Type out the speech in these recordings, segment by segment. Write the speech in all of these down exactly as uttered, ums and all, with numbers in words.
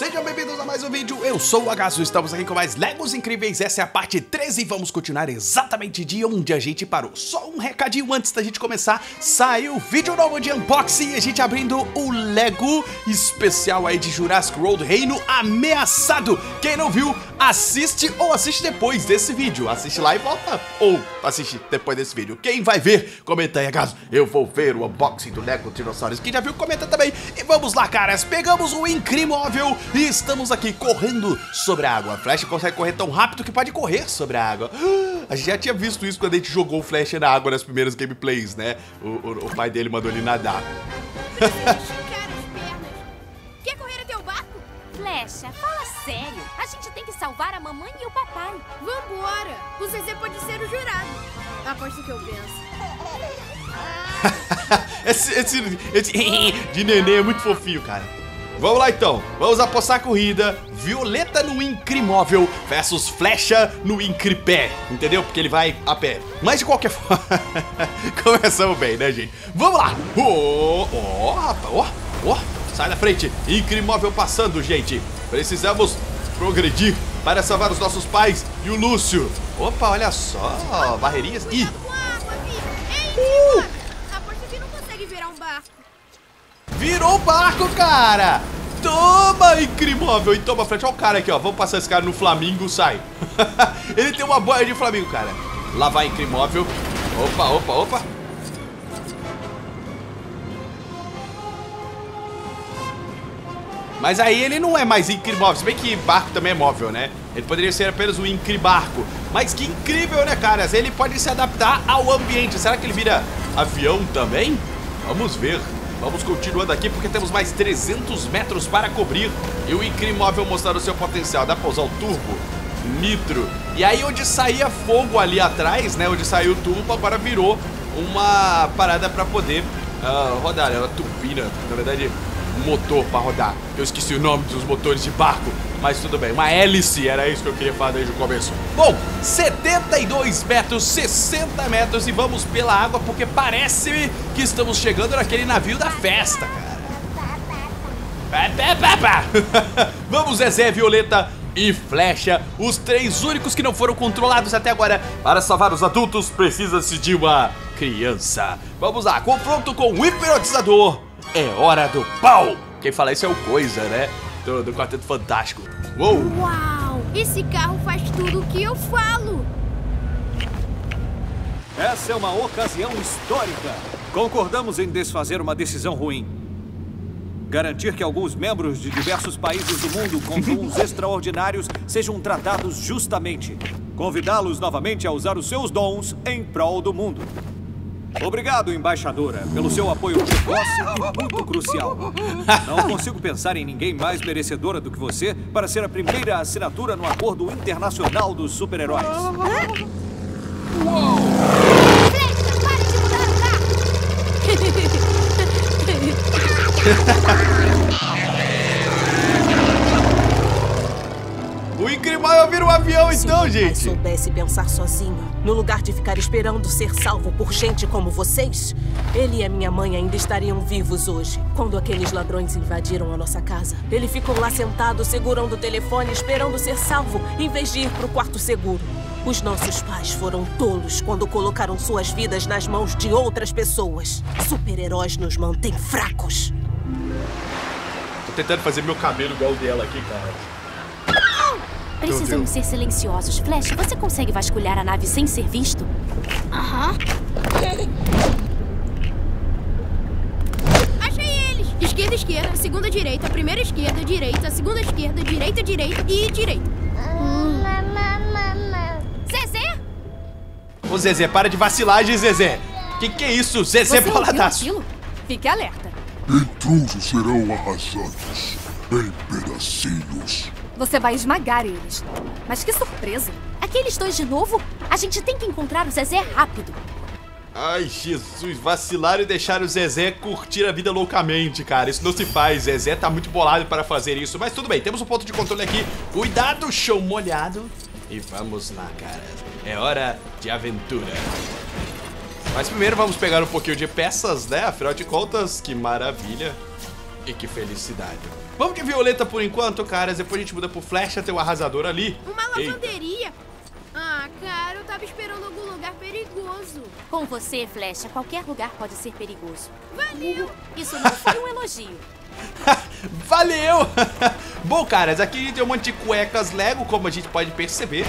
Sejam bem-vindos a mais um vídeo, eu sou o Hagazo, estamos aqui com mais Legos Incríveis, essa é a parte treze e vamos continuar exatamente de onde a gente parou. Só um recadinho antes da gente começar, saiu vídeo novo de unboxing e a gente abrindo o Lego especial aí de Jurassic World Reino Ameaçado. Quem não viu, assiste ou assiste depois desse vídeo, assiste lá e volta, ou assiste depois desse vídeo. Quem vai ver, comenta aí, Hagazo, eu vou ver o unboxing do Lego Tiranossauros. Quem já viu, comenta também. E vamos lá, caras, pegamos o Incrimóvel e estamos aqui correndo sobre a água. A Flecha consegue correr tão rápido que pode correr sobre a água. A gente já tinha visto isso quando a gente jogou o Flecha na água nas primeiras gameplays, né? O, o, o pai dele mandou ele nadar. Quer correr até o barco? Flecha, fala sério. A gente tem que salvar a mamãe e o papai. Vambora. O Zezé pode ser o jurado. Aposto que eu penso. esse, esse, esse de neném é muito fofinho, cara. Vamos lá então, vamos apostar a corrida, Violeta no Incrimóvel versus Flecha no Incripé, entendeu? Porque ele vai a pé, mas de qualquer forma, começamos bem, né gente? Vamos lá, ó, ó, ó, ó, sai da frente, Incrimóvel passando gente, precisamos progredir para salvar os nossos pais e o Lúcio. Opa, olha só, barreirinhas, ih! Uh! Virou o barco, cara! Toma, Incrimóvel! E toma, Flecha. Olha o cara aqui, ó. Vamos passar esse cara no Flamingo, sai. Ele tem uma boia de Flamingo, cara. Lá vai, Incrimóvel. Opa, opa, opa. Mas aí ele não é mais Incrimóvel. Se bem que barco também é móvel, né? Ele poderia ser apenas um Incribarco. Mas que incrível, né, caras? Ele pode se adaptar ao ambiente. Será que ele vira avião também? Vamos ver. Vamos continuando aqui porque temos mais trezentos metros para cobrir. E o Incrimóvel mostrando o seu potencial. Dá pra usar o turbo, nitro. E aí onde saía fogo ali atrás, né? Onde saiu o turbo, agora virou uma parada pra poder uh, rodar. Era turbina, na verdade, motor pra rodar. Eu esqueci o nome dos motores de barco, mas tudo bem. Uma hélice, era isso que eu queria falar desde o começo. Bom, setenta e dois metros, sessenta metros e vamos pela água porque parece-me que estamos chegando naquele navio da festa, cara. Vamos, Zezé, Violeta e Flecha, os três únicos que não foram controlados até agora. Para salvar os adultos, precisa-se de uma criança. Vamos lá, confronto com o Hipnotizador. É hora do pau! Quem fala isso é o Coisa, né? Do, do Quarteto Fantástico. Uou! Uau! Esse carro faz tudo o que eu falo! Essa é uma ocasião histórica. Concordamos em desfazer uma decisão ruim. Garantir que alguns membros de diversos países do mundo com dons extraordinários sejam tratados justamente. Convidá-los novamente a usar os seus dons em prol do mundo. Obrigado, embaixadora, pelo seu apoio precoce e muito crucial. Não consigo pensar em ninguém mais merecedora do que você para ser a primeira assinatura no Acordo Internacional dos Super-Heróis. Uou! Flecha, para de mudar o carro! O Incrimóvel vira um avião, então, gente! Se eu soubesse pensar sozinho, no lugar de ficar esperando ser salvo por gente como vocês, ele e a minha mãe ainda estariam vivos hoje. Quando aqueles ladrões invadiram a nossa casa, ele ficou lá sentado, segurando o telefone, esperando ser salvo, em vez de ir para o quarto seguro. Os nossos pais foram tolos quando colocaram suas vidas nas mãos de outras pessoas. Super-heróis nos mantêm fracos. Tô tentando fazer meu cabelo igual o dela aqui, cara. Precisamos ser silenciosos. Flash, você consegue vasculhar a nave sem ser visto? Aham. Achei eles! Esquerda, esquerda, segunda, direita, primeira, esquerda, direita, segunda, esquerda, direita, direita e direita. Hum. Zezé! Ô Zezé, para de vacilagem, Zezé! Que que é isso? Zezé Boladaço! Fique alerta! Intrusos serão arrasados em pedacinhos. Você vai esmagar eles. Mas que surpresa. Aqueles dois de novo? A gente tem que encontrar o Zezé rápido. Ai, Jesus. Vacilaram e deixaram o Zezé curtir a vida loucamente, cara. Isso não se faz. Zezé tá muito bolado para fazer isso. Mas tudo bem. Temos um ponto de controle aqui. Cuidado, chão molhado. E vamos lá, cara. É hora de aventura. Mas primeiro vamos pegar um pouquinho de peças, né? Afinal de contas, que maravilha. E que felicidade. Vamos de Violeta por enquanto, caras. Depois a gente muda pro Flecha, tem o arrasador ali. Uma lavanderia? Eita. Ah, cara, eu tava esperando algum lugar perigoso. Com você, Flecha, qualquer lugar pode ser perigoso. Valeu! Isso não foi um elogio. Valeu! Bom, caras, aqui a gente tem um monte de cuecas Lego, como a gente pode perceber.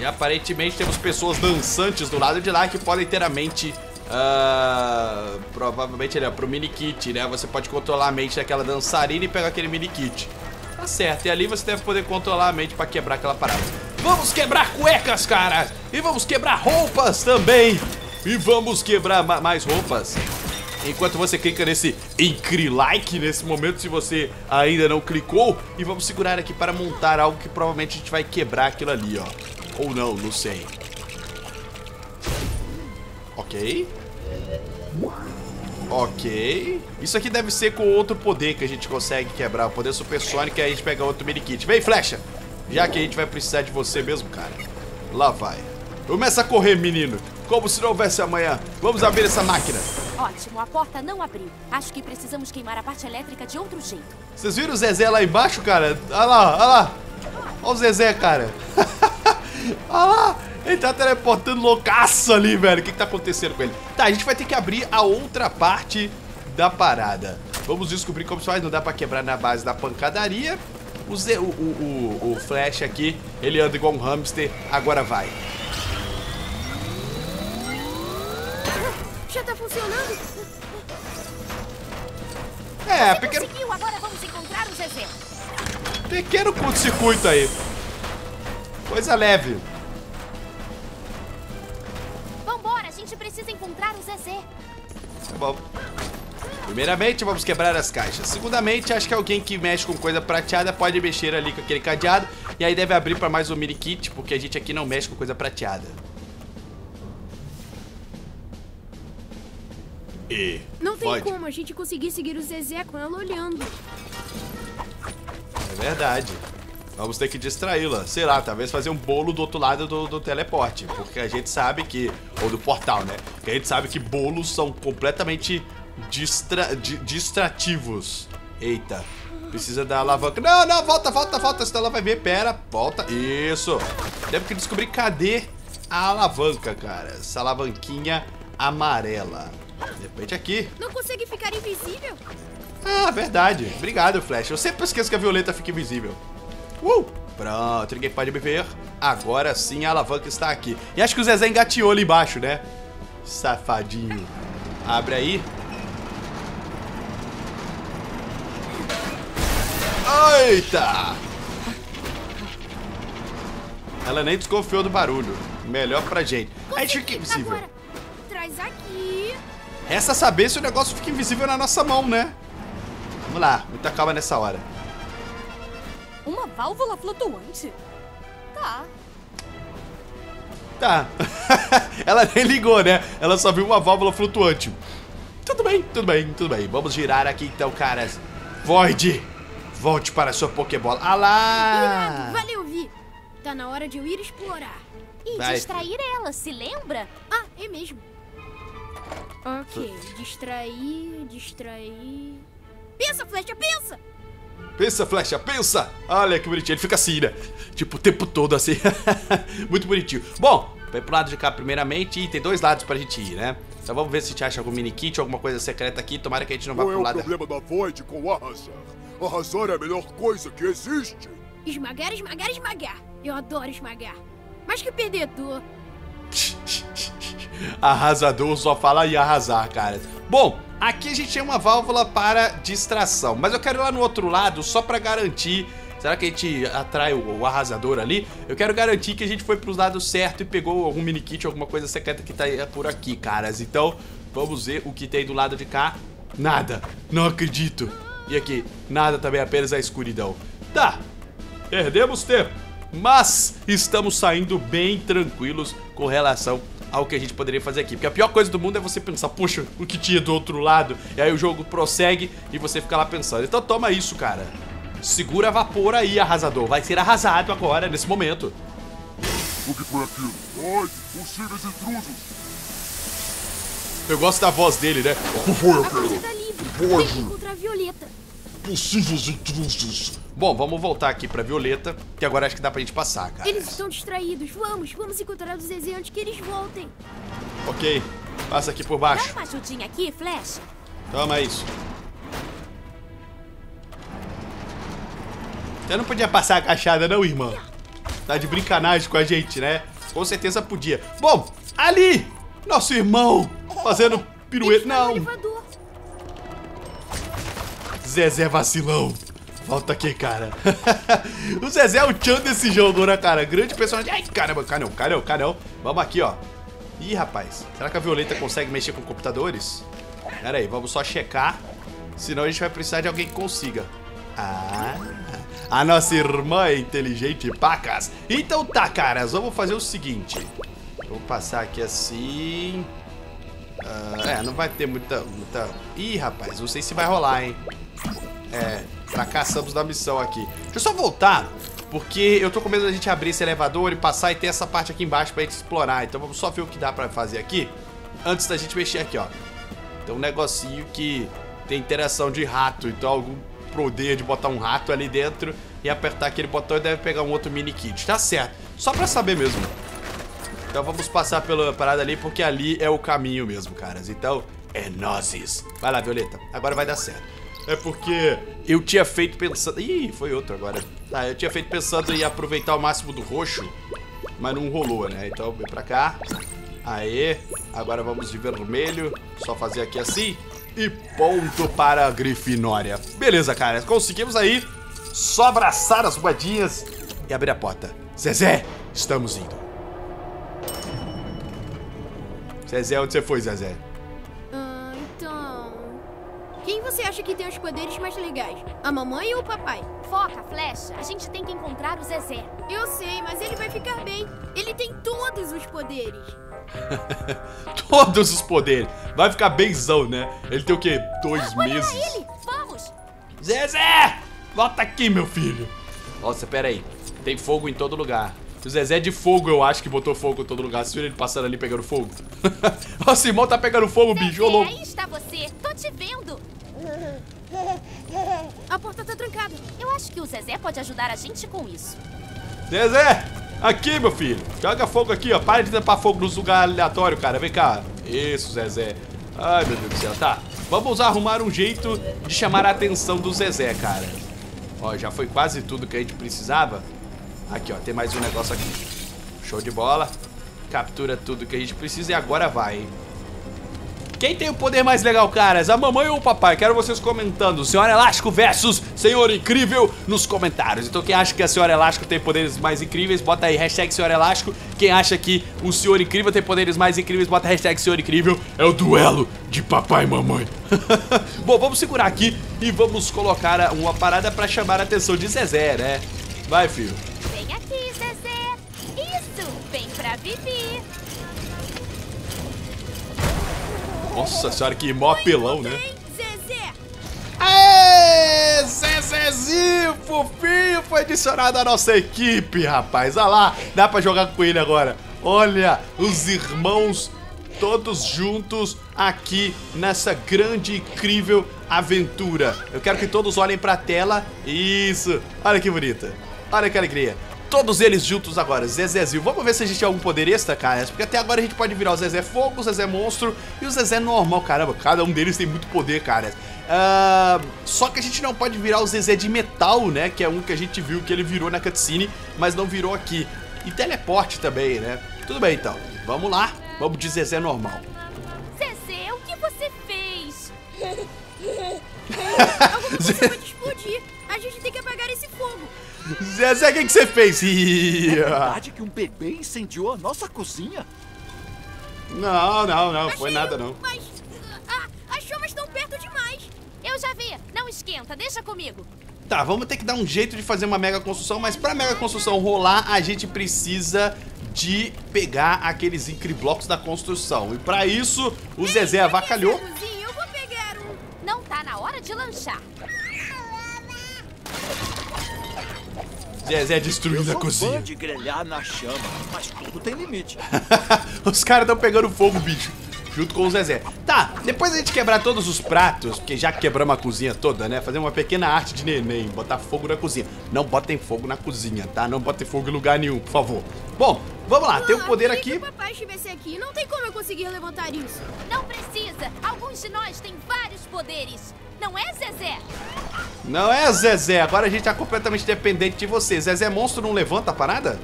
E aparentemente temos pessoas dançantes do lado de lá que podem ter a mente... Uh, provavelmente ele é pro mini kit, né? Você pode controlar a mente daquela dançarina e pegar aquele mini kit. Tá certo, e ali você deve poder controlar a mente pra quebrar aquela parada. Vamos quebrar cuecas, cara! E vamos quebrar roupas também! E vamos quebrar ma mais roupas. Enquanto você clica nesse incri-like nesse momento, se você ainda não clicou. E vamos segurar aqui para montar algo que provavelmente a gente vai quebrar aquilo ali, ó. Ou não, não sei. Ok. Ok. Isso aqui deve ser com outro poder que a gente consegue quebrar. O poder supersônico e aí a gente pega outro mini kit. Vem, Flecha! Já que a gente vai precisar de você mesmo, cara. Lá vai. Começa a correr, menino. Como se não houvesse amanhã. Vamos abrir essa máquina. Ótimo, a porta não abriu. Acho que precisamos queimar a parte elétrica de outro jeito. Vocês viram o Zezé lá embaixo, cara? Olha lá, olha lá. Olha o Zezé, cara. Olha lá. Ele tá teleportando loucaço ali, velho. O que que tá acontecendo com ele? Tá, a gente vai ter que abrir a outra parte da parada. Vamos descobrir como se faz. Não dá pra quebrar na base da pancadaria. O, Z, o, o, o, o Flash aqui, ele anda igual um hamster. Agora vai. Já tá funcionando? É, você pequeno... conseguiu, agora vamos encontrar o Zezé. Pequeno curto-circuito aí. Coisa leve. A gente precisa encontrar o Zezé. Tá bom. Primeiramente, vamos quebrar as caixas. Segundamente, acho que alguém que mexe com coisa prateada pode mexer ali com aquele cadeado. E aí deve abrir pra mais um mini kit, porque a gente aqui não mexe com coisa prateada. E... não tem como a gente conseguir seguir o Zezé com ela olhando. É verdade. Vamos ter que distraí-la, sei lá, talvez fazer um bolo do outro lado do, do teleporte. Porque a gente sabe que, ou do portal, né? Porque a gente sabe que bolos são completamente distra, di, distrativos. Eita, precisa da alavanca. Não, não, volta, volta, volta, senão ela vai ver. Pera, volta, isso. Temos que descobrir cadê a alavanca, cara. Essa alavanquinha amarela. De repente aqui. Não consegue ficar invisível? Ah, verdade, obrigado, Flash. Eu sempre esqueço que a Violeta fica invisível. Uh, pronto, ninguém pode me ver. Agora sim a alavanca está aqui. E acho que o Zezé engatinhou ali embaixo, né? Safadinho. Abre aí. Eita! Ela nem desconfiou do barulho. Melhor pra gente. A gente fica invisível. Agora, traz aqui. Resta saber se o negócio fica invisível na nossa mão, né? Vamos lá, muita calma nessa hora. Uma válvula flutuante? Tá. Tá. Ela nem ligou, né? Ela só viu uma válvula flutuante. Tudo bem, tudo bem, tudo bem. Vamos girar aqui então, caras. Void, volte para a sua Pokébola. Ah lá! Irado, valeu, Vi. Tá na hora de eu ir explorar. E vai distrair ela, se lembra? Ah, é mesmo. Ok, distrair, distrair... Pensa, Flecha, pensa! Pensa, Flecha, pensa! Olha que bonitinho, ele fica assim, né? Tipo, o tempo todo assim. Muito bonitinho. Bom, vai pro lado de cá primeiramente. E tem dois lados pra gente ir, né? Então vamos ver se a gente acha algum mini kit, alguma coisa secreta aqui. Tomara que a gente não vá pro lado... Qual é o problema da Void com arrasar? Arrasar é a melhor coisa que existe. Esmagar, esmagar, esmagar. Eu adoro esmagar. Mas que perdedor. Arrasador só fala em arrasar, cara. Bom... aqui a gente tem uma válvula para distração, mas eu quero ir lá no outro lado só para garantir. Será que a gente atrai o, o arrasador ali? Eu quero garantir que a gente foi para os lados certos e pegou algum mini kit, alguma coisa secreta que tá por aqui, caras. Então vamos ver o que tem do lado de cá. Nada, não acredito. E aqui, nada também, apenas a escuridão. Tá, perdemos tempo, mas estamos saindo bem tranquilos com relação ao que a gente poderia fazer aqui, porque a pior coisa do mundo é você pensar, puxa, o que tinha do outro lado. E aí o jogo prossegue e você fica lá pensando. Então toma isso, cara. Segura vapor aí, arrasador. Vai ser arrasado agora, nesse momento. O que foi aquilo? Ai, possíveis intrusos. Eu gosto da voz dele, né? O que foi aquilo? Pode encontrar a Violeta. possíveis intrusos. Bom, vamos voltar aqui pra Violeta, que agora acho que dá pra gente passar, cara. Eles estão distraídos. Vamos, vamos encontrar os Zezé antes que eles voltem. Ok, passa aqui por baixo. Dá uma ajudinha aqui, Flecha. Toma isso. Você não podia passar a cachada não, irmã? Tá de brincanagem com a gente, né? Com certeza podia. Bom, ali, nosso irmão fazendo pirueta. Não. Zezé vacilão. Volta aqui, cara. O Zezé é o tchan desse jogo, né, cara? Grande personagem. Ai, caramba, caramba, caramba, caramba. Vamos aqui, ó. Ih, rapaz. Será que a Violeta consegue mexer com computadores? Pera aí, vamos só checar. Senão a gente vai precisar de alguém que consiga. Ah... A nossa irmã é inteligente, pacas. Então tá, caras, vamos fazer o seguinte. Vou passar aqui assim. Ah, é, não vai ter muita, muita... Ih, rapaz, não sei se vai rolar, hein. É, fracassamos na missão aqui. Deixa eu só voltar, porque eu tô com medo da gente abrir esse elevador e passar e ter essa parte aqui embaixo pra gente explorar. Então vamos só ver o que dá pra fazer aqui antes da gente mexer aqui, ó. Tem um negocinho que tem interação de rato, então algum... poder de botar um rato ali dentro e apertar aquele botão e deve pegar um outro mini kit. Tá certo, só pra saber mesmo. Então vamos passar pela parada ali, porque ali é o caminho mesmo, caras. Então é nozes. Vai lá, Violeta, agora vai dar certo. É porque eu tinha feito pensando... Ih, foi outro agora. Tá, eu tinha feito pensando em aproveitar o máximo do roxo, mas não rolou, né? Então vem pra cá. Aê, agora vamos de vermelho. Só fazer aqui assim. E ponto para a Grifinória. Beleza, cara. Conseguimos aí. Só abraçar as moedinhas e abrir a porta. Zezé, estamos indo. Zezé, onde você foi, Zezé? Ah, então... Quem você acha que tem os poderes mais legais? A mamãe ou o papai? Foca, Flecha. A gente tem que encontrar o Zezé. Eu sei, mas ele vai ficar bem. Ele tem todos os poderes. Todos os poderes. Vai ficar benzão, né? Ele tem o quê? Dois ah, meses. Olha ele. Vamos. Zezé! Volta aqui, meu filho. Nossa, pera aí. Tem fogo em todo lugar. O Zezé é de fogo, eu acho que botou fogo em todo lugar. Vocês viram ele passando ali pegando fogo? Nossa, irmão tá pegando fogo, Zezé, bicho. Olô. Aí está você. Tô te vendo. A porta tá trancada. Eu acho que o Zezé pode ajudar a gente com isso. Zezé! Aqui, meu filho. Joga fogo aqui, ó. Para de tampar fogo nos lugares aleatórios, cara. Vem cá. Isso, Zezé. Ai, meu Deus do céu. Tá. Vamos arrumar um jeito de chamar a atenção do Zezé, cara. Ó, já foi quase tudo que a gente precisava. Aqui, ó. Tem mais um negócio aqui. Show de bola. Captura tudo que a gente precisa e agora vai, hein. Quem tem o poder mais legal, caras? A mamãe ou o papai? Quero vocês comentando. Senhora Elástico versus Senhor Incrível nos comentários. Então quem acha que a Senhora Elástico tem poderes mais incríveis, bota aí hashtag Senhora Elástico. Quem acha que o Senhor Incrível tem poderes mais incríveis, bota hashtag Senhor Incrível. É o duelo de papai e mamãe. Bom, vamos segurar aqui e vamos colocar uma parada pra chamar a atenção de Zezé, né? Vai, filho. Vem aqui, Zezé. Isso, vem pra viver. Nossa senhora, que mó apelão, né? Zezé! Aê! Zezezinho, fofinho, foi adicionado à nossa equipe, rapaz. Olha lá, dá pra jogar com ele agora. Olha, os irmãos todos juntos aqui nessa grande, incrível aventura. Eu quero que todos olhem pra tela. Isso, olha que bonita. Olha que alegria. Todos eles juntos agora, Zezezinho. Vamos ver se a gente tem algum poder extra, cara. Porque até agora a gente pode virar o Zezé Fogo, o Zezé Monstro e o Zezé Normal. Caramba, cada um deles tem muito poder, cara. Uh, só que a gente não pode virar o Zezé de Metal, né? Que é um que a gente viu que ele virou na cutscene, mas não virou aqui. E teleporte também, né? Tudo bem, então. Vamos lá. Vamos de Zezé Normal. Zezé, o que você fez? Alguma coisa pode explodir. A gente tem que apagar esse fogo. Zezé, o que você fez? É verdade que um bebê incendiou a nossa cozinha? Não, não, não, foi nada não. Mas ah, as chamas estão perto demais. Eu já vi, não esquenta, deixa comigo. Tá, vamos ter que dar um jeito de fazer uma mega construção, mas pra mega construção rolar, a gente precisa de pegar aqueles incriblocos da construção. E pra isso, o Ei, Zezé avacalhou. Eu vou pegar um. Não tá na hora de lanchar. Zezé destruindo a cozinha. De grelhar na chama, mas tudo tem limite. Os caras estão pegando fogo, bicho. junto com o Zezé. Tá, depois a gente quebrar todos os pratos, porque já quebramos a cozinha toda, né? Fazer uma pequena arte de neném, botar fogo na cozinha. Não botem fogo na cozinha, tá? Não botem fogo em lugar nenhum, por favor. Bom, vamos lá, ah, tem o poder aqui. Se o papai estivesse aqui, não tem como eu conseguir levantar isso. Não precisa, alguns de nós têm vários poderes. Não é, Zezé? Não é, Zezé. Agora a gente tá completamente dependente de você. Zezé monstro não levanta a parada?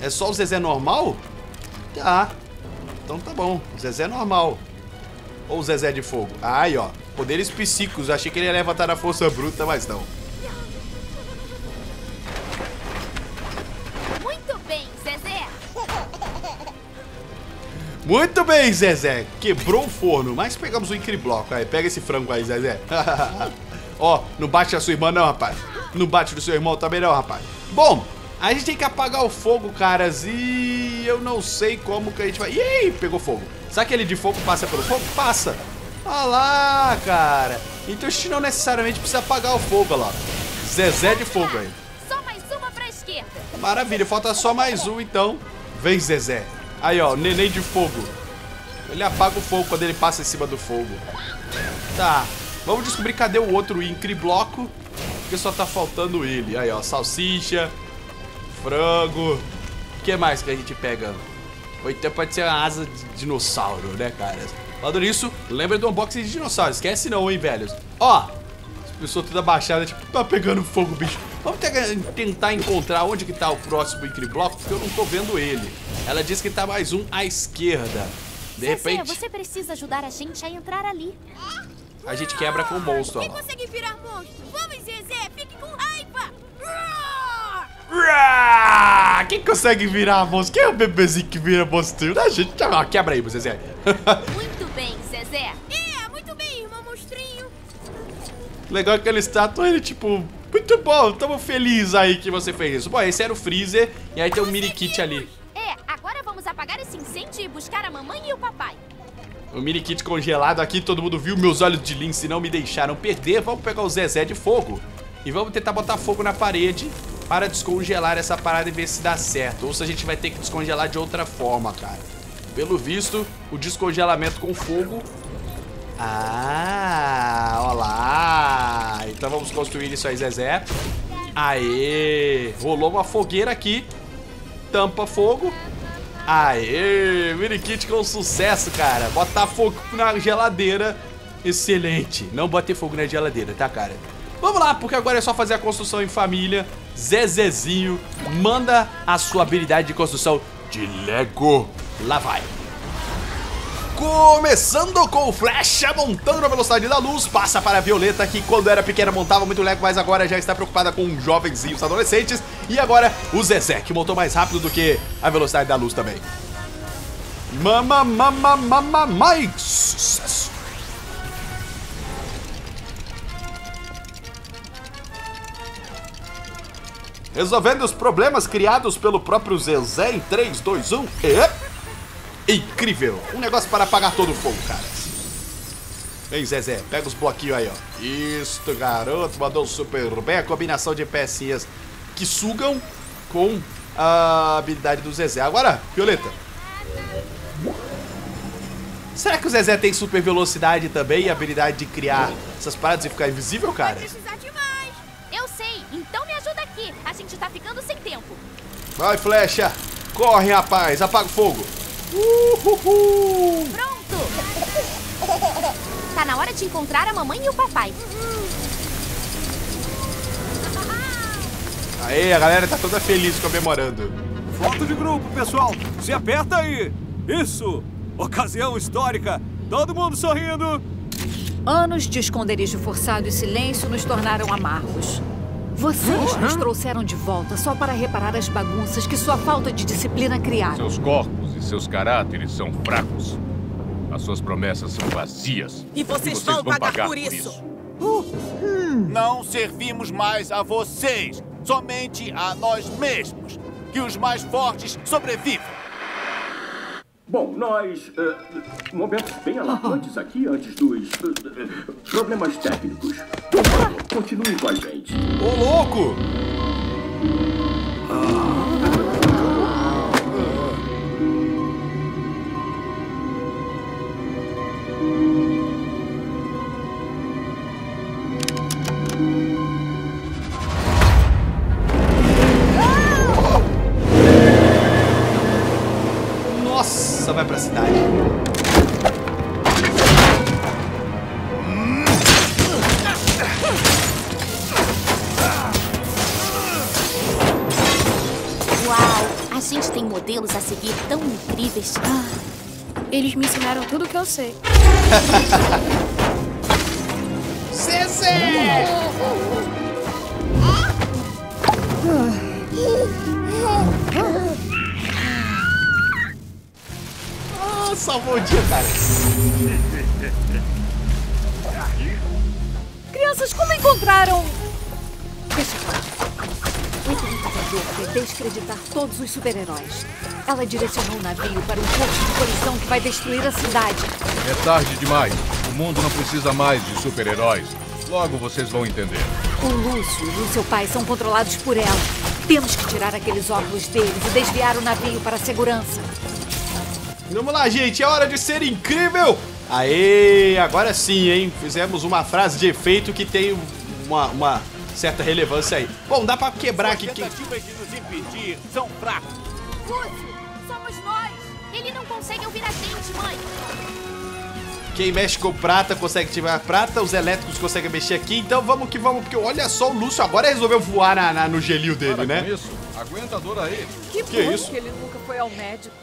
É só o Zezé normal? Tá. Então tá bom. Zezé normal. Ou Zezé de fogo. Ai, ó. Poderes psíquicos. Achei que ele ia levantar a força bruta, mas não. Muito bem, Zezé. Muito bem, Zezé. Quebrou o forno, mas pegamos o Incribloc. Aí, pega esse frango aí, Zezé. Ó, não bate na sua irmã não, rapaz. Não bate no seu irmão também não, rapaz. Bom, a gente tem que apagar o fogo, caras. E eu não sei como que a gente vai... Ih, pegou fogo. Será que ele de fogo passa pelo fogo? Passa. Olha lá, cara. Então a gente não necessariamente precisa apagar o fogo, olha lá. Zezé de fogo aí. Só mais uma pra esquerda. Maravilha, falta só mais um, então. Vem, Zezé. Aí, ó, neném de fogo. Ele apaga o fogo quando ele passa em cima do fogo. Tá. Vamos descobrir cadê o outro Incribloco, porque só tá faltando ele. Aí, ó, salsicha, frango. O que mais que a gente pega? Ou então pode ser uma asa de dinossauro, né, cara? Falando nisso, lembra do unboxing de dinossauro. Esquece não, hein, velhos. Ó, as pessoas toda baixada, tipo, tá pegando fogo, bicho. Vamos tentar encontrar onde que tá o próximo Incribloco, porque eu não tô vendo ele. Ela disse que tá mais um à esquerda. De repente... Zezé, você precisa ajudar a gente a entrar ali. A gente quebra com o monstro. Quem consegue virar monstro? Vamos, Zezé, fique com raiva. Roar! Quem consegue virar monstro? Quem é o bebezinho que vira monstro? A gente quebra aí, Zezé. Muito bem, Zezé. É, muito bem, irmão monstrinho. Legal que ele está todo tipo... Muito bom, tamo feliz aí que você fez isso. Bom, esse era o freezer e aí tem o um mini kit ali. É, agora vamos apagar esse incêndio e buscar a mamãe e o papai. O mini kit congelado aqui, todo mundo viu, meus olhos de lince não me deixaram perder. Vamos pegar o Zezé de fogo e vamos tentar botar fogo na parede para descongelar essa parada e ver se dá certo. Ou se a gente vai ter que descongelar de outra forma, cara. Pelo visto, o descongelamento com fogo... Ah, olha lá. Então vamos construir isso aí, Zezé. Aê, rolou uma fogueira aqui. Tampa fogo. Aê, mini kit com sucesso, cara. Botar fogo na geladeira. Excelente. Não bote fogo na geladeira, tá, cara? Vamos lá, porque agora é só fazer a construção em família. Zezezinho, manda a sua habilidade de construção de Lego. Lá vai. Começando com o Flecha, montando na velocidade da luz, passa para a Violeta, que quando era pequena montava muito Lego, mas agora já está preocupada com jovenzinhos adolescentes. E agora o Zezé, que montou mais rápido do que a velocidade da luz também. Mama, mama, mama, mais. Resolvendo os problemas criados pelo próprio Zezé em três, dois, um, e... Incrível! Um negócio para apagar todo o fogo, cara. Vem, Zezé, pega os bloquinhos aí, ó. Isto, garoto, mandou super bem. A combinação de pecinhas que sugam com a habilidade do Zezé. Agora, Violeta. Será que o Zezé tem super velocidade também e a habilidade de criar essas paradas e ficar invisível, cara? Vai precisar de mais. Eu sei, então me ajuda aqui. A gente tá ficando sem tempo. Vai, Flecha. Corre, rapaz. Apaga o fogo. Uhuhu. Pronto! Tá na hora de encontrar a mamãe e o papai. Aê, a galera tá toda feliz comemorando. Foto de grupo, pessoal. Se aperta aí. Isso! Ocasião histórica. Todo mundo sorrindo. Anos de esconderijo forçado e silêncio nos tornaram amargos. Vocês nos trouxeram de volta só para reparar as bagunças que sua falta de disciplina criaram. Seus corpos e seus caráteres são fracos. As suas promessas são vazias. E vocês, vocês vão pagar, pagar por isso. isso. Uh, hum. Não servimos mais a vocês, somente a nós mesmos. Que os mais fortes sobrevivam. Bom, nós... Uh, momentos bem alarmantes aqui antes dos... Uh, problemas técnicos. Por favor, continue com a gente. Ô, louco! vai pra cidade. Uau! A gente tem modelos a seguir tão incríveis. Ah, eles me ensinaram tudo o que eu sei. Zezé! Oh, salvou o dia, cara. Crianças, como encontraram? Deixa eu falar. O Hipnotizador quer descreditar todos os super-heróis. Ela direcionou o navio para um posto de colisão que vai destruir a cidade. É tarde demais. O mundo não precisa mais de super-heróis. Logo vocês vão entender. O Lúcio e o seu pai são controlados por ela. Temos que tirar aqueles óculos deles e desviar o navio para a segurança. Vamos lá, gente. É hora de ser incrível. Aê, agora sim, hein? Fizemos uma frase de efeito que tem uma, uma certa relevância aí. Bom, dá para quebrar aqui. As tentativas de nos impedir são fracos. Lúcio, somos nós. Ele não consegue ouvir a gente, mãe. Quem mexe com prata consegue tirar a prata, os elétricos conseguem mexer aqui, então vamos que vamos, porque olha só, o Lúcio agora resolveu voar na, na, no gelinho dele, para né? Isso, aguenta a dor aí. Que, que bom isso? Que ele nunca foi ao médico.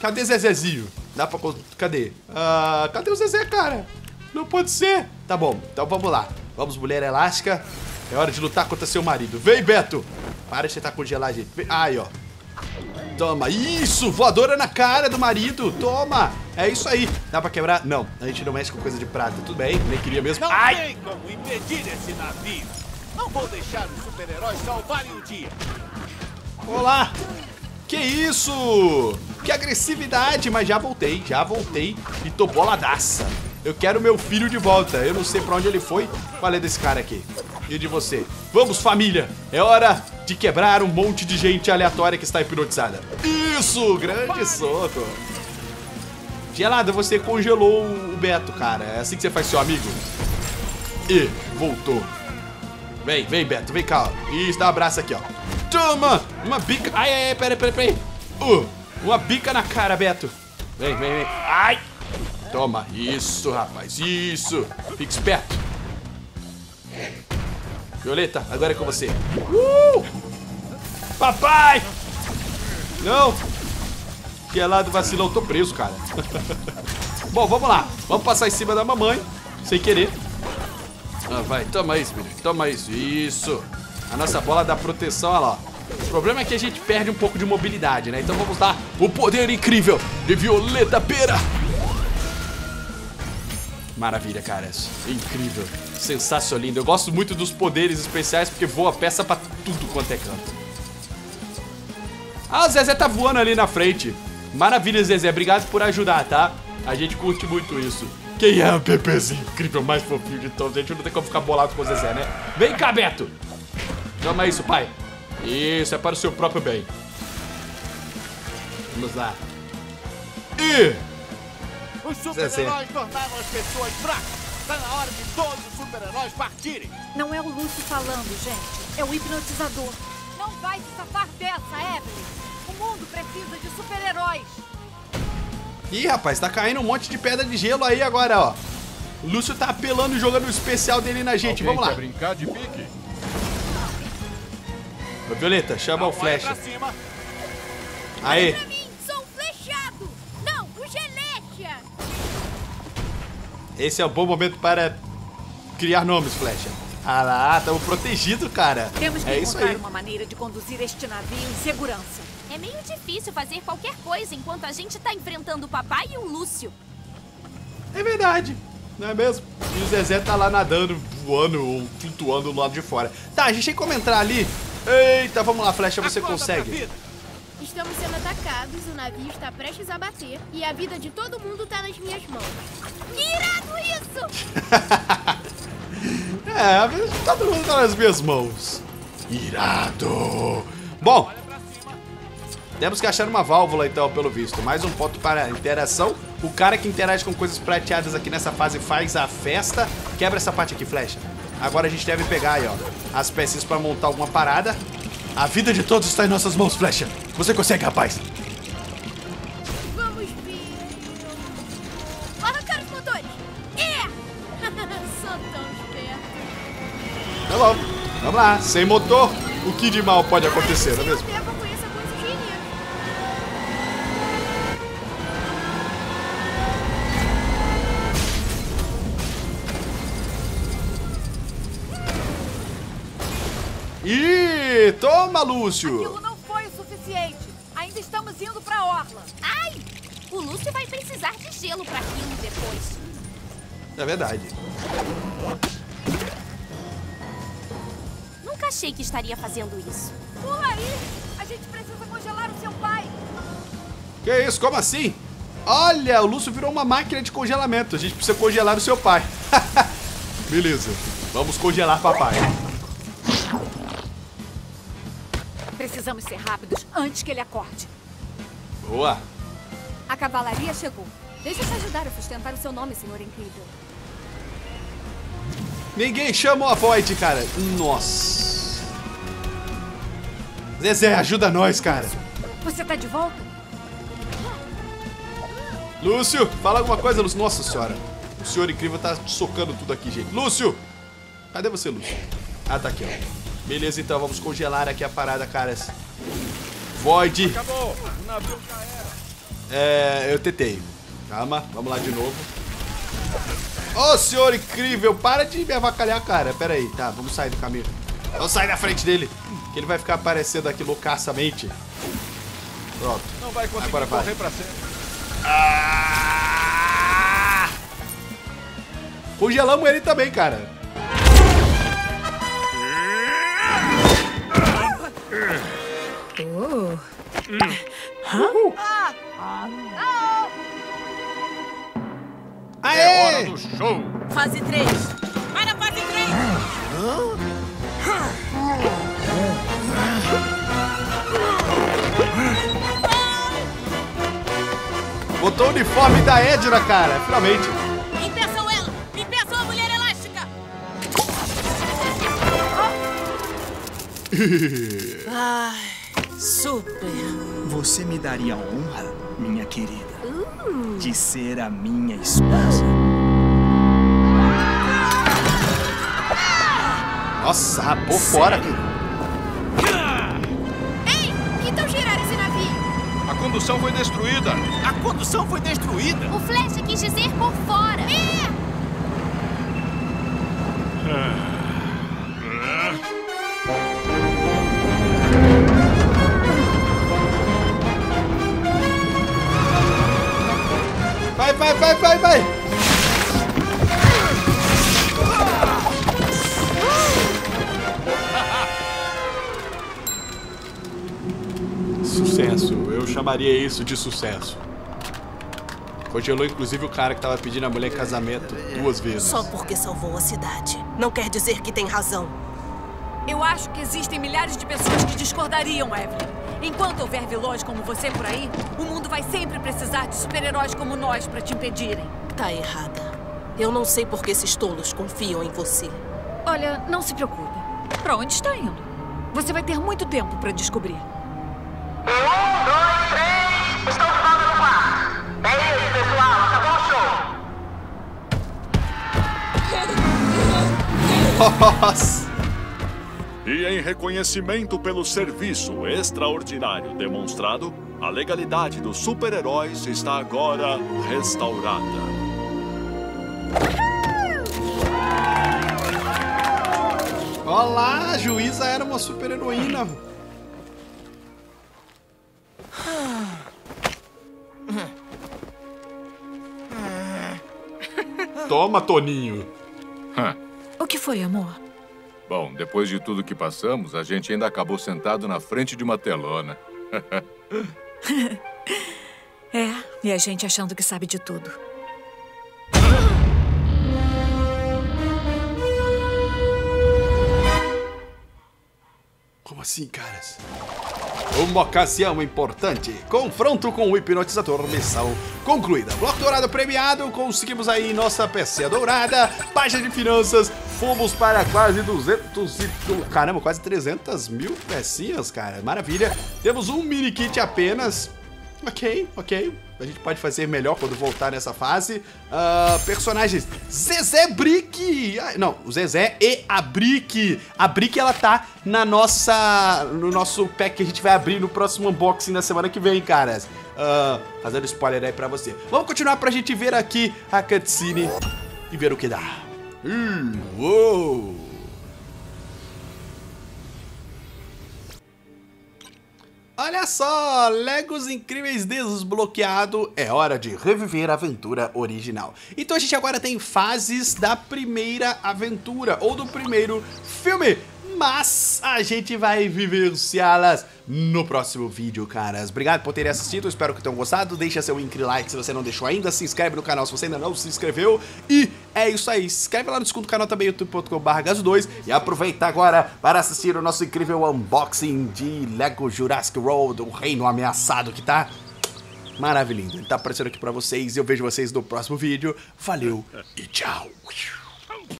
Cadê Zezezinho? Dá pra... Cadê? Ah, cadê o Zezé, cara? Não pode ser. Tá bom, então vamos lá. Vamos, mulher elástica. É hora de lutar contra seu marido. Vem, Beto! Para de tentar congelar, gente. Vem. Aí, ó. Toma, isso, voadora na cara do marido, toma, é isso aí. Dá pra quebrar? Não, a gente não mexe com coisa de prata, tudo bem, nem queria mesmo. Não Ai. Tem como impedir esse navio, não vou deixar os super-heróis salvarem o dia. Olá, que isso, que agressividade, mas já voltei, já voltei e tô boladaça. Eu quero meu filho de volta, eu não sei pra onde ele foi, qual é desse cara aqui. E de você. Vamos, família! É hora de quebrar um monte de gente aleatória que está hipnotizada. Isso! Grande soco! Gelada, você congelou o Beto, cara. É assim que você faz seu amigo. E voltou. Vem, vem, Beto. Vem cá, ó. Isso, dá um abraço aqui, ó. Toma! Uma bica... Ai, ai, ai, peraí, peraí, peraí. Uh, uma bica na cara, Beto. Vem, vem, vem. Ai! Toma. Isso, rapaz. Isso. Fica esperto. Violeta, agora é com você. Uh! Papai! Não! Que é lá do vacilão, tô preso, cara. Bom, vamos lá. Vamos passar em cima da mamãe, sem querer. Ah, vai, toma isso, filho. Toma isso. Isso. A nossa bola dá proteção, olha lá. O problema é que a gente perde um pouco de mobilidade, né? Então vamos dar o poder incrível de Violeta Pera. Maravilha, cara. Incrível. Sensacional. Eu gosto muito dos poderes especiais porque voa peça pra tudo quanto é canto. Ah, o Zezé tá voando ali na frente. Maravilha, Zezé. Obrigado por ajudar, tá? A gente curte muito isso. Quem é o bebezinho incrível mais fofinho de todos? A gente não tem como ficar bolado com o Zezé, né? Vem cá, Beto. Toma isso, pai. Isso, é para o seu próprio bem. Vamos lá. E... Os super-heróis tornaram as pessoas fracas. Tá na hora de todos os super-heróis partirem. Não é o Lúcio falando, gente. É o hipnotizador. Não vai se safar dessa, Evelyn. O mundo precisa de super-heróis. Ih, rapaz, tá caindo um monte de pedra de gelo aí agora, ó. O Lúcio tá apelando e jogando o especial dele na gente. Alguém vamos lá. Quer brincar de pique? Ô, Violeta, chama o Flecha. Aê. Esse é um bom momento para criar nomes, Flecha. Ah lá, estamos protegidos, cara. Temos que é encontrar isso aí. Uma maneira de conduzir este navio em segurança. É meio difícil fazer qualquer coisa enquanto a gente está enfrentando o papai e o Lúcio. É verdade, não é mesmo? E o Zezé tá lá nadando, voando ou flutuando do lado de fora. Tá, a gente tem como entrar ali. Eita, vamos lá, Flecha, você Acorda consegue. Estamos sendo atacados, o navio está prestes a bater e a vida de todo mundo está nas minhas mãos. Que irado isso! É, a vida de todo mundo está nas minhas mãos. Irado! Bom, temos que achar uma válvula então, pelo visto. Mais um ponto para a interação. O cara que interage com coisas prateadas aqui nessa fase faz a festa. Quebra essa parte aqui, Flecha. Agora a gente deve pegar aí, ó, as peças para montar alguma parada. A vida de todos está em nossas mãos, Flecha. Você consegue, rapaz. Vamos, Bi. lá, sem motor, o que de mal pode acontecer, não é mesmo? Ih, toma, Lúcio! Aquilo não foi o suficiente. Ainda estamos indo pra orla. Ai! O Lúcio vai precisar de gelo pra aquilo depois. É verdade. Nunca achei que estaria fazendo isso. Pula aí! A gente precisa congelar o seu pai. Que isso? Como assim? Olha, o Lúcio virou uma máquina de congelamento. A gente precisa congelar o seu pai. Beleza. Vamos congelar papai. Precisamos ser rápidos antes que ele acorde. Boa. A cavalaria chegou. Deixa eu te ajudar a sustentar o seu nome, Senhor Incrível. Ninguém chamou a Void, cara. Nossa. Zezé, ajuda nós, cara. Você tá de volta? Lúcio, fala alguma coisa, Lúcio. Nossa senhora. O Senhor Incrível tá socando tudo aqui, gente. Lúcio! Cadê você, Lúcio? Ah, tá aqui, ó. Beleza, então vamos congelar aqui a parada, caras. Void. Acabou. O navio já era. É, eu tentei. Calma, vamos lá de novo. Ô, Senhor Incrível, para de me avacalhar, cara. Pera aí, tá, vamos sair do caminho. Vamos sair da frente dele, que ele vai ficar aparecendo aqui loucaçamente. Pronto. Não vai conseguir agora correr vai. Pra sempre. Ah! Congelamos ele também, cara. Oh. Uhum. Ah. Aê! É hora do show! Fase três! Vai na fase três! Botou o uniforme da Edna, cara! Finalmente! Impeçam ela! Impeçam a Mulher Elástica! Ai... Super! Você me daria a honra, minha querida, uh. de ser a minha esposa. Nossa, rapou fora aqui. Ei, então girar esse navio? A condução foi destruída. A condução foi destruída? O Flecha quis dizer por fora. É. Vai, vai, vai, vai, vai! Sucesso. Eu chamaria isso de sucesso. Congelou, inclusive, o cara que tava pedindo a mulher em casamento duas vezes. Só porque salvou a cidade. Não quer dizer que tem razão. Eu acho que existem milhares de pessoas que discordariam, Evelyn. Enquanto houver vilões como você por aí, o mundo vai sempre precisar de super-heróis como nós pra te impedirem. Tá errada. Eu não sei por que esses tolos confiam em você. Olha, não se preocupe. Pra onde está indo? Você vai ter muito tempo pra descobrir. Um, dois, três! Estou falando no quarto. É isso, pessoal. Acabou o show. Nossa! E em reconhecimento pelo serviço extraordinário demonstrado, a legalidade dos super-heróis está agora restaurada. Olá, a juíza era uma super-heroína. Toma, Toninho. O que foi, amor? Bom, depois de tudo que passamos, a gente ainda acabou sentado na frente de uma telona. É, e a gente achando que sabe de tudo. Como assim, caras? Uma ocasião importante. Confronto com o hipnotizador. Missão concluída. Bloco dourado premiado. Conseguimos aí nossa peça dourada. Página de finanças. Fomos para quase duzentos e... Caramba, quase trezentas mil pecinhas, cara. Maravilha. Temos um mini kit apenas. Ok, ok. A gente pode fazer melhor quando voltar nessa fase. Uh, personagens. Zezé Brick. Ah, não, o Zezé e a Brick. A Brick, ela tá na nossa, no nosso pack que a gente vai abrir no próximo unboxing na semana que vem, caras. Uh, fazendo spoiler aí pra você. Vamos continuar pra gente ver aqui a cutscene e ver o que dá. Hum, uou. Olha só, Legos Incríveis desbloqueado, é hora de reviver a aventura original. Então a gente agora tem fases da primeira aventura, ou do primeiro filme, mas a gente vai vivenciá-las no próximo vídeo, caras. Obrigado por terem assistido, espero que tenham gostado. Deixa seu incrível like se você não deixou ainda, se inscreve no canal se você ainda não se inscreveu. E é isso aí, se inscreve lá no segundo canal também, youtube ponto com barra hagazo dois. E aproveita agora para assistir o nosso incrível unboxing de Lego Jurassic World, o Reino Ameaçado, que tá maravilhoso. Ele tá aparecendo aqui pra vocês e eu vejo vocês no próximo vídeo. Valeu e tchau.